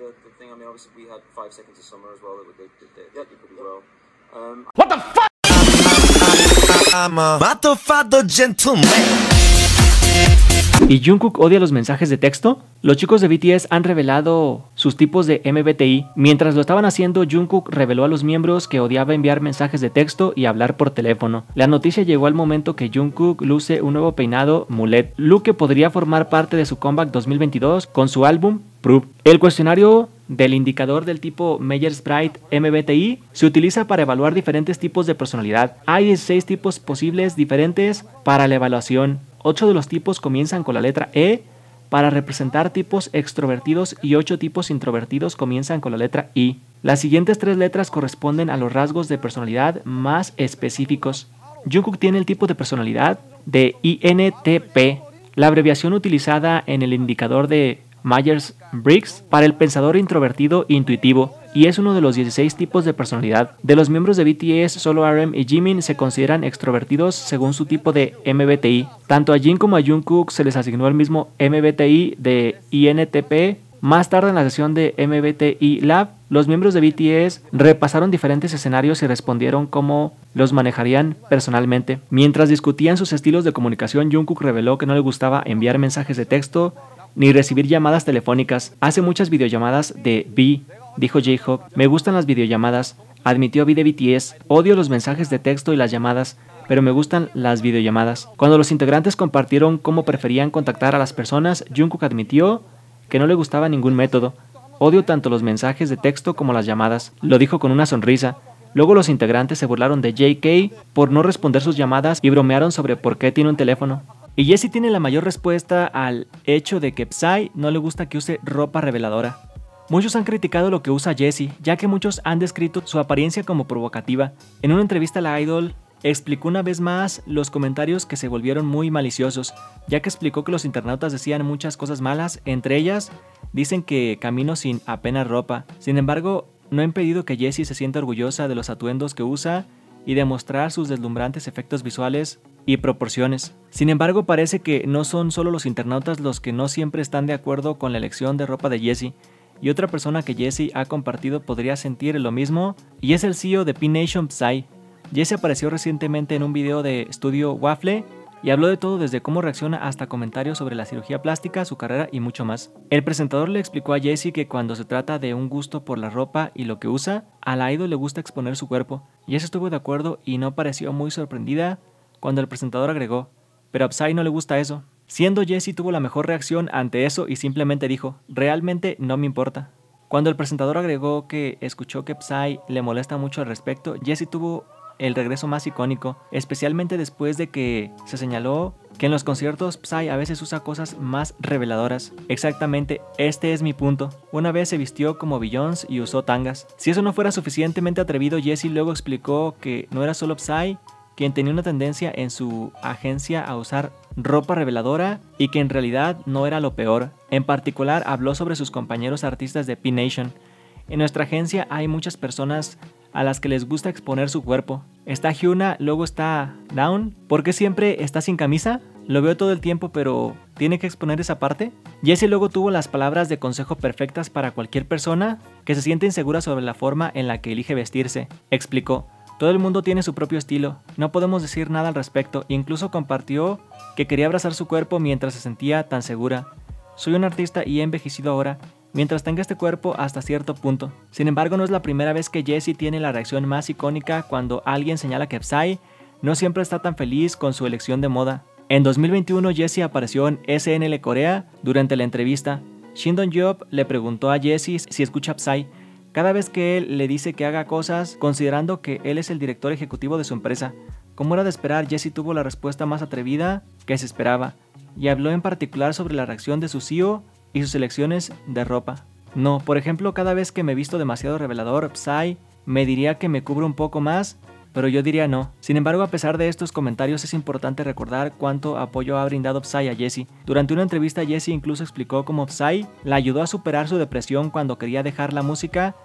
the thing. I mean, obviously we had 5 Seconds of Summer as well. They did pretty well. What the fuck? I'm a motherfucker gentleman. ¿Y Jungkook odia los mensajes de texto? Los chicos de BTS han revelado sus tipos de MBTI. Mientras lo estaban haciendo, Jungkook reveló a los miembros que odiaba enviar mensajes de texto y hablar por teléfono. La noticia llegó al momento que Jungkook luce un nuevo peinado mullet, look que podría formar parte de su comeback 2022 con su álbum Proof. El cuestionario del indicador del tipo Myers-Briggs MBTI se utiliza para evaluar diferentes tipos de personalidad. Hay 16 tipos posibles diferentes para la evaluación. 8 de los tipos comienzan con la letra E para representar tipos extrovertidos y 8 tipos introvertidos comienzan con la letra I. Las siguientes 3 letras corresponden a los rasgos de personalidad más específicos. Jungkook tiene el tipo de personalidad de INTP, la abreviación utilizada en el indicador de Myers-Briggs para el pensador introvertido intuitivo, y es uno de los 16 tipos de personalidad. De los miembros de BTS, solo RM y Jimin se consideran extrovertidos según su tipo de MBTI. Tanto a Jin como a Jungkook se les asignó el mismo MBTI de INTP. Más tarde en la sesión de MBTI Lab, los miembros de BTS repasaron diferentes escenarios y respondieron cómo los manejarían personalmente. Mientras discutían sus estilos de comunicación, Jungkook reveló que no le gustaba enviar mensajes de texto ni recibir llamadas telefónicas. Hace muchas videollamadas de V, dijo J-Hope. Me gustan las videollamadas, admitió V de BTS. Odio los mensajes de texto y las llamadas, pero me gustan las videollamadas. Cuando los integrantes compartieron cómo preferían contactar a las personas, Jungkook admitió que no le gustaba ningún método. Odio tanto los mensajes de texto como las llamadas, lo dijo con una sonrisa. Luego los integrantes se burlaron de JK por no responder sus llamadas y bromearon sobre por qué tiene un teléfono. Y Jessi tiene la mayor respuesta al hecho de que Psy no le gusta que use ropa reveladora. Muchos han criticado lo que usa Jessi, ya que muchos han descrito su apariencia como provocativa. En una entrevista a la Idol, explicó una vez más los comentarios que se volvieron muy maliciosos, ya que explicó que los internautas decían muchas cosas malas, entre ellas dicen que camino sin apenas ropa. Sin embargo, no han impedido que Jessi se sienta orgullosa de los atuendos que usa y demostrar sus deslumbrantes efectos visuales y proporciones. Sin embargo, parece que no son solo los internautas los que no siempre están de acuerdo con la elección de ropa de Jessi, y otra persona que Jessi ha compartido podría sentir lo mismo, y es el CEO de P-Nation Psy. Jessi apareció recientemente en un video de Studio Waffle y habló de todo, desde cómo reacciona hasta comentarios sobre la cirugía plástica, su carrera y mucho más. El presentador le explicó a Jessi que cuando se trata de un gusto por la ropa y lo que usa, a la idol le gusta exponer su cuerpo. Jessi estuvo de acuerdo y no pareció muy sorprendida cuando el presentador agregó, pero a Psy no le gusta eso. Siendo Jessi tuvo la mejor reacción ante eso y simplemente dijo, realmente no me importa. Cuando el presentador agregó que escuchó que Psy le molesta mucho al respecto, Jessi tuvo el regreso más icónico, especialmente después de que se señaló que en los conciertos Psy a veces usa cosas más reveladoras. Exactamente, este es mi punto. Una vez se vistió como Beyoncé y usó tangas. Si eso no fuera suficientemente atrevido, Jessi luego explicó que no era solo Psy quien tenía una tendencia en su agencia a usar ropa reveladora y que en realidad no era lo peor. En particular, habló sobre sus compañeros artistas de P-Nation. En nuestra agencia hay muchas personas a las que les gusta exponer su cuerpo. Está Hyuna, luego está Dawn. ¿Por qué siempre está sin camisa? Lo veo todo el tiempo, pero ¿tiene que exponer esa parte? Jessi luego tuvo las palabras de consejo perfectas para cualquier persona que se siente insegura sobre la forma en la que elige vestirse. Explicó, todo el mundo tiene su propio estilo, no podemos decir nada al respecto. Incluso compartió que quería abrazar su cuerpo mientras se sentía tan segura. Soy un artista y he envejecido ahora, mientras tenga este cuerpo hasta cierto punto. Sin embargo, no es la primera vez que Jessi tiene la reacción más icónica cuando alguien señala que Psy no siempre está tan feliz con su elección de moda. En 2021, Jessi apareció en SNL Corea durante la entrevista. Shin Dong-yop le preguntó a Jessi si escucha Psy cada vez que él le dice que haga cosas, considerando que él es el director ejecutivo de su empresa. Como era de esperar, Jessi tuvo la respuesta más atrevida que se esperaba, y habló en particular sobre la reacción de su CEO y sus elecciones de ropa. No, por ejemplo, cada vez que me visto demasiado revelador, Psy me diría que me cubro un poco más, pero yo diría no. Sin embargo, a pesar de estos comentarios, es importante recordar cuánto apoyo ha brindado Psy a Jessi. Durante una entrevista, Jessi incluso explicó cómo Psy la ayudó a superar su depresión cuando quería dejar la música.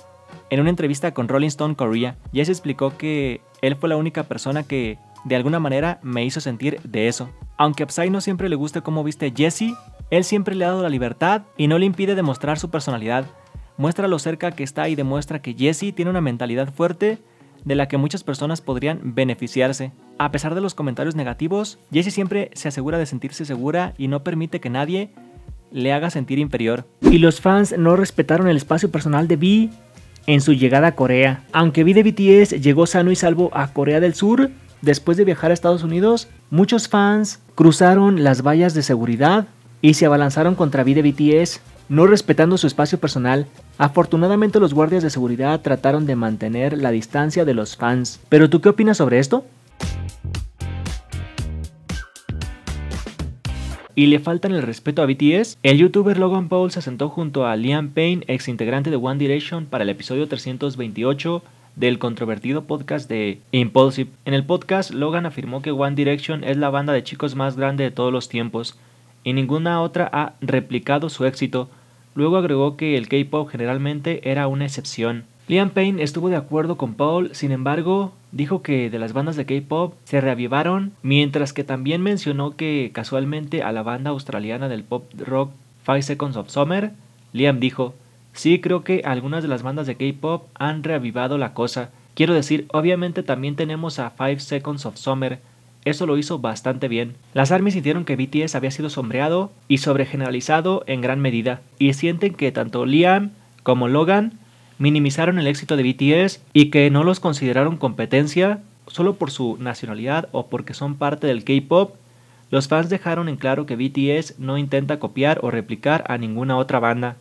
En una entrevista con Rolling Stone Corea, Jessi explicó que él fue la única persona que, de alguna manera, me hizo sentir de eso. Aunque a Psy no siempre le gusta cómo viste Jessi, él siempre le ha dado la libertad y no le impide demostrar su personalidad. muestra lo cerca que está y demuestra que Jessi tiene una mentalidad fuerte de la que muchas personas podrían beneficiarse. A pesar de los comentarios negativos, Jessi siempre se asegura de sentirse segura y no permite que nadie le haga sentir inferior. Y los fans no respetaron el espacio personal de V en su llegada a Corea. Aunque V de BTS llegó sano y salvo a Corea del Sur, después de viajar a Estados Unidos, muchos fans cruzaron las vallas de seguridad y se abalanzaron contra V de BTS, no respetando su espacio personal. Afortunadamente los guardias de seguridad trataron de mantener la distancia de los fans. ¿Pero tú qué opinas sobre esto? ¿Y le faltan el respeto a BTS? El youtuber Logan Paul se sentó junto a Liam Payne, ex integrante de One Direction, para el episodio 328 del controvertido podcast de Impulsive. En el podcast, Logan afirmó que One Direction es la banda de chicos más grande de todos los tiempos y ninguna otra ha replicado su éxito. Luego agregó que el K-pop generalmente era una excepción. Liam Payne estuvo de acuerdo con Paul, sin embargo, dijo que de las bandas de K-pop se reavivaron, mientras que también mencionó que casualmente a la banda australiana del pop rock Five Seconds of Summer, Liam dijo: "Sí, creo que algunas de las bandas de K-pop han reavivado la cosa. Quiero decir, obviamente también tenemos a Five Seconds of Summer. Eso lo hizo bastante bien". Las ARMY sintieron que BTS había sido sombreado y sobregeneralizado en gran medida, y sienten que tanto Liam como Logan minimizaron el éxito de BTS y que no los consideraron competencia solo por su nacionalidad o porque son parte del K-pop. Los fans dejaron en claro que BTS no intenta copiar o replicar a ninguna otra banda.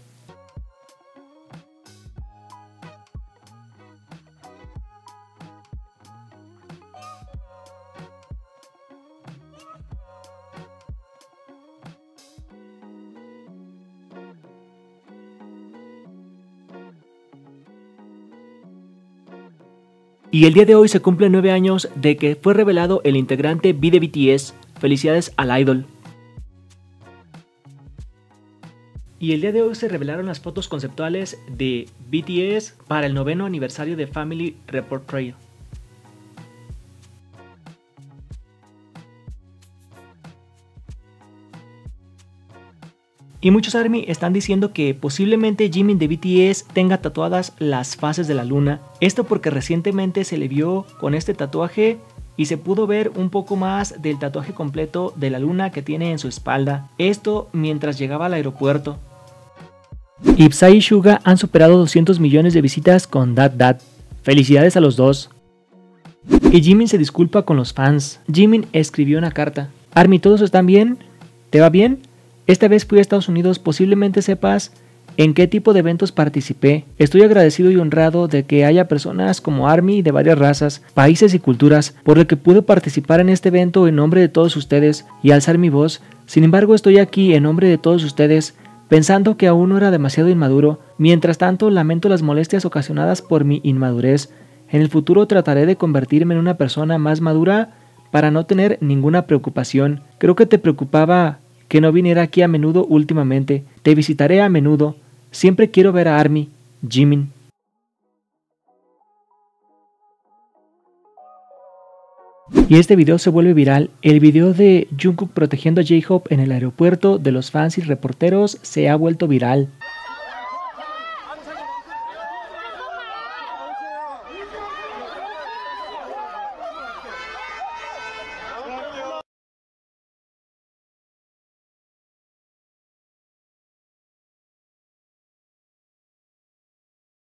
Y el día de hoy se cumplen 9 años de que fue revelado el integrante V de BTS. Felicidades al idol. Y el día de hoy se revelaron las fotos conceptuales de BTS para el 9º aniversario de Family Reportage. Y muchos ARMY están diciendo que posiblemente Jimin de BTS tenga tatuadas las fases de la luna. Esto porque recientemente se le vio con este tatuaje y se pudo ver un poco más del tatuaje completo de la luna que tiene en su espalda. Esto mientras llegaba al aeropuerto. Y Psy y Suga han superado 200 millones de visitas con Dat. Felicidades a los dos. Y Jimin se disculpa con los fans. Jimin escribió una carta. ARMY, ¿todos están bien? ¿Te va bien? Esta vez fui a Estados Unidos, posiblemente sepas en qué tipo de eventos participé. Estoy agradecido y honrado de que haya personas como ARMY de varias razas, países y culturas, por lo que pude participar en este evento en nombre de todos ustedes y alzar mi voz. Sin embargo, estoy aquí en nombre de todos ustedes, pensando que aún no era demasiado inmaduro. Mientras tanto, lamento las molestias ocasionadas por mi inmadurez. En el futuro trataré de convertirme en una persona más madura para no tener ninguna preocupación. Creo que te preocupaba que no viniera aquí a menudo últimamente. Te visitaré a menudo. Siempre quiero ver a ARMY. Jimin. Y este video se vuelve viral. El video de Jungkook protegiendo a J-Hope en el aeropuerto de los fans y reporteros se ha vuelto viral.